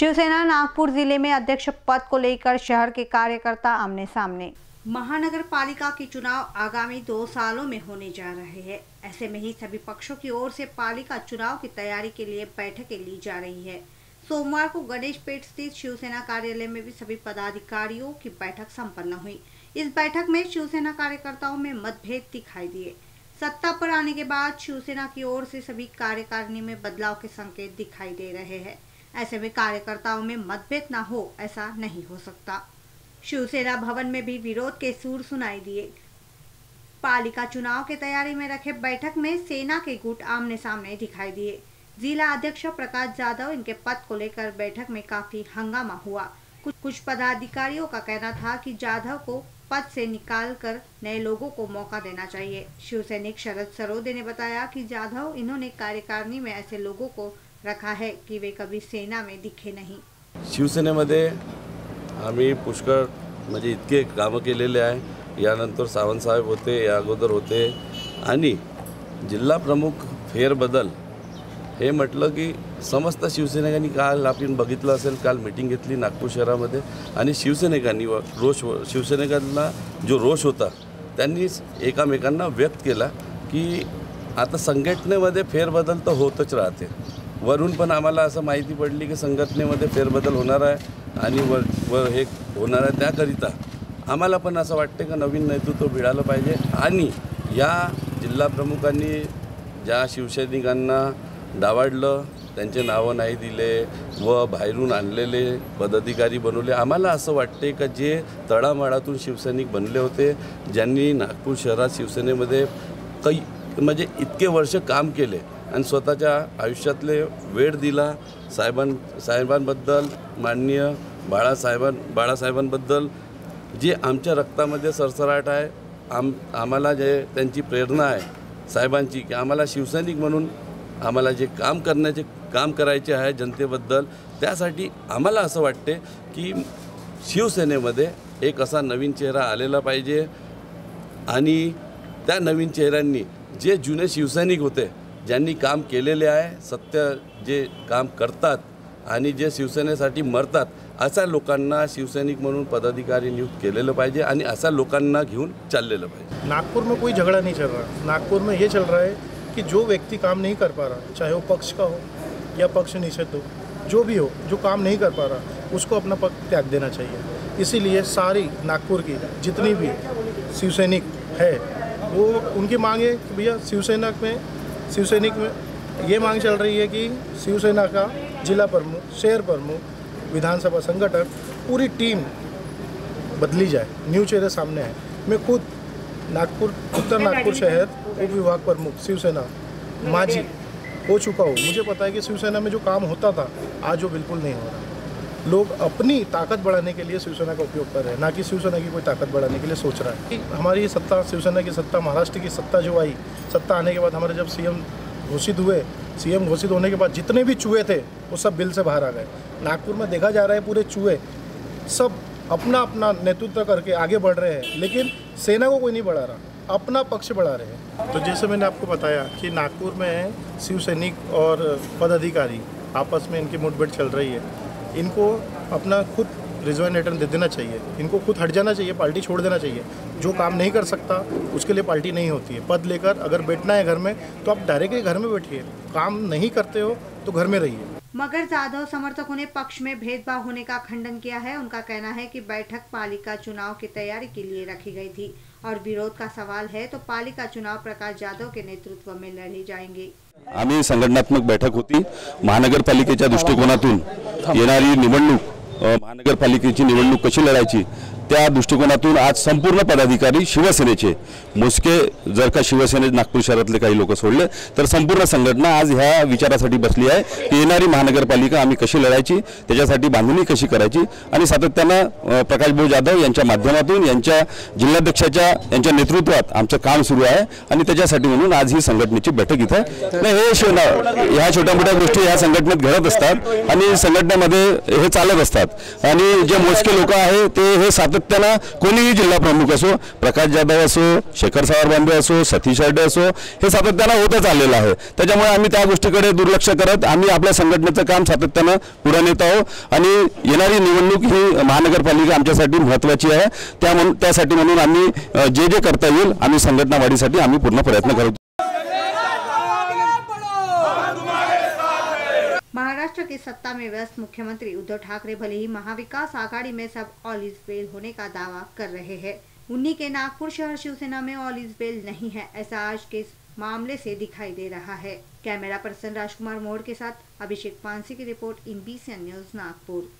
शिवसेना नागपुर जिले में अध्यक्ष पद को लेकर शहर के कार्यकर्ता आमने सामने। महानगर पालिका के चुनाव आगामी 2 सालों में होने जा रहे हैं। ऐसे में ही सभी पक्षों की ओर से पालिका चुनाव की तैयारी के लिए बैठकें ली जा रही है। सोमवार को गणेश पेट स्थित शिवसेना कार्यालय में भी सभी पदाधिकारियों की बैठक संपन्न हुई। इस बैठक में शिवसेना कार्यकर्ताओं में मतभेद दिखाई दिए। सत्ता पर आने के बाद शिवसेना की ओर से सभी कार्यकारिणी में बदलाव के संकेत दिखाई दे रहे हैं। ऐसे में कार्यकर्ताओं में मतभेद न हो, ऐसा नहीं हो सकता। शिवसेना भवन में भी विरोध के सुर सुनाई दिए। पालिका चुनाव की तैयारी में रखे बैठक में सेना के गुट आमने सामने दिखाई दिए। जिला अध्यक्ष प्रकाश जाधव इनके पद को लेकर बैठक में काफी हंगामा हुआ। कुछ पदाधिकारियों का कहना था कि जाधव को पद से निकालकर नए लोगों को मौका देना चाहिए। शिव सैनिक शरद सरोदे ने बताया कि जाधव इन्होंने कार्यकारिणी में ऐसे लोगों को रखा है की वे कभी सेना में दिखे नहीं। शिवसेनेमध्ये आम्ही पुष्कळ म्हणजे इतके कामं केलेले आहे। यानंतर सावंतसाहेब होते, या अगोदर होते, आणि जिल्हा प्रमुख फेरबदल हे म्हटलं की समस्त शिवसैनिकांनी काल आपण बघितलं असेल, काल मीटिंग घेतली नागपूर शहरामध्ये आणि शिवसैनिकांनी रोष शिवसैनिकांना जो रोष होता त्यांनी एकमेकांना व्यक्त केला की आता संघटनेमध्ये फेरबदल तर होतच राहते। वरून पण आम्हाला असं माहिती पडली की संघटनेमध्ये फेरबदल होणार आहे आणि वर हे होणार आहे। त्याकरिता आम्हाला पण असं वाटतं की नवीन नेतृत्व मिळालं पाहिजे आणि या जिल्हा प्रमुखांनी ज्या शिवसैनिकांना डावाडलं, त्यांचे नावं नाही दिले व बाहेरून आणलेले पदाधिकारी बनवले, आम्हाला असं वाटते की जे तळामाळातून शिवसैनिक बनले होते, ज्यांनी नागपूर शहरात शिवसेनेमध्ये काही म्हणजे इतके वर्ष काम केले आणि स्वतःच्या आयुष्यातले वेळ दिला, साहेबांबद्दल माननीय बाळासाहेबांबद्दल जे आमच्या रक्तामध्ये सरसराट आहे, आम्हाला जे त्यांची प्रेरणा आहे साहेबांची की आम्हाला शिवसैनिक म्हणून आम्हाला जे काम करायचे आहे जनतेबद्दल, त्यासाठी आम्हाला असं वाटते की शिवसेनेमध्ये एक असा नवीन चेहरा आलेला पाहिजे आणि त्या नवीन चेहऱ्यांनी जे जुने शिवसैनिक होते, ज्यांनी काम केलेले आहे, सत्य जे काम करतात आणि जे शिवसेनेसाठी मरतात, अशा लोकांना शिवसैनिक म्हणून पदाधिकारी नियुक्त केलेलं पाहिजे आणि अशा लोकांना घेऊन चाललेलं पाहिजे। नागपुर में कोई झगड़ा नहीं चल रहा। नागपुर में ये चल रहा है कि जो व्यक्ति काम नहीं कर पा रहा, चाहे वो पक्ष का हो या पक्ष निषेध हो, जो भी हो, जो काम नहीं कर पा रहा उसको अपना पक्ष त्याग देना चाहिए। इसीलिए सारी नागपुर की जितनी भी शिवसैनिक है वो उनकी मांग है कि भैया शिवसैनिक में ये मांग चल रही है कि शिवसेना का जिला प्रमुख, शहर प्रमुख, विधानसभा संगठन, पूरी टीम बदली जाए, न्यू चेहरे सामने आए। मैं खुद नागपुर उत्तर नागपुर शहर उप विभाग प्रमुख शिवसेना माजी हो चुका हूँ। मुझे पता है कि शिवसेना में जो काम होता था आज वो बिल्कुल नहीं हो रहा। लोग अपनी ताकत बढ़ाने के लिए शिवसेना का उपयोग कर रहे हैं, ना कि शिवसेना की कोई ताकत बढ़ाने के लिए सोच रहा है। हमारी सत्ता, शिवसेना की सत्ता, महाराष्ट्र की सत्ता जो आई, सत्ता आने के बाद हमारे जब सीएम घोषित होने के बाद जितने भी चूहे थे वो सब बिल से बाहर आ गए। नागपुर में देखा जा रहा है पूरे चूहे सब अपना अपना नेतृत्व करके आगे बढ़ रहे हैं, लेकिन सेना को कोई नहीं बढ़ा रहा, अपना पक्ष बढ़ा रहे हैं। तो जैसे मैंने आपको बताया कि नागपुर में शिवसैनिक और पदाधिकारी आपस में इनकी मुठभेड़ चल रही है। इनको अपना खुद रिजाइन लेटर दे देना चाहिए, इनको खुद हट जाना चाहिए, पार्टी छोड़ देना चाहिए। जो काम नहीं कर सकता उसके लिए पार्टी नहीं होती है। पद लेकर अगर बैठना है घर में तो आप डायरेक्टली घर में बैठिए, काम नहीं करते हो तो घर में रहिए। मगर जाधव समर्थकों ने पक्ष में भेदभाव होने का खंडन किया है। उनका कहना है कि बैठक पालिका चुनाव की तैयारी के लिए रखी गई थी और विरोध का सवाल है तो पालिका चुनाव प्रकाश जाधव के नेतृत्व में लड़े जाएंगे। आम्ही संघटनात्मक बैठक होती, महानगरपालिकेच्या दृष्टिकोनातून येणारी निवडणूक, महानगरपालिकेची निवडणूक कशी लढायची त्या दृष्टिकोनातून आज संपूर्ण पदाधिकारी शिवसेनेचे, मोजके जर का शिवसेनेचे नागपूर शहरातले काही लोक सोडले तर संपूर्ण संघटना आज ह्या विचारासाठी बसली आहे की येणारी महानगरपालिका आम्ही कशी लढायची, त्याच्यासाठी बांधणी कशी करायची। आणि सातत्यानं प्रकाशभाऊ जाधव यांच्या माध्यमातून, यांच्या जिल्हाध्यक्षाच्या यांच्या नेतृत्वात आमचं काम सुरू आहे आणि त्याच्यासाठी म्हणून आज ही संघटनेची बैठक इथे नाही हे ह्या छोट्या मोठ्या गोष्टी ह्या संघटनेत घडत असतात आणि संघटनेमध्ये हे चालत असतात आणि जे मोजके लोक आहे ते हे सातत्य त्याला कोणीही जिल्हा प्रमुख असो, प्रकाश जाधव असो, शेखर सावरबांडे असो, सतीश आडे असो, हे सातत्याने होतच आलेलं आहे। त्याच्यामुळे आम्ही त्या गोष्टीकडे दुर्लक्ष करत आम्ही आपल्या संघटनेचं काम सातत्याने पुढे नेत आहोत आणि येणारी निवडणूक ही महानगरपालिका आमच्यासाठी महत्त्वाची आहे। त्यासाठी म्हणून आम्ही जे जे करता येईल आम्ही संघटनावाढीसाठी आम्ही पूर्ण प्रयत्न करू। महाराष्ट्र की सत्ता में व्यस्त मुख्यमंत्री उद्धव ठाकरे भले ही महाविकास आघाड़ी में सब ऑल इज वेल होने का दावा कर रहे हैं, उन्हीं के नागपुर शहर शिवसेना में ऑल इज वेल नहीं है, ऐसा आज के इस मामले से दिखाई दे रहा है। कैमरा पर्सन राजकुमार मोड़ के साथ अभिषेक पांसी की रिपोर्ट INBCN न्यूज नागपुर।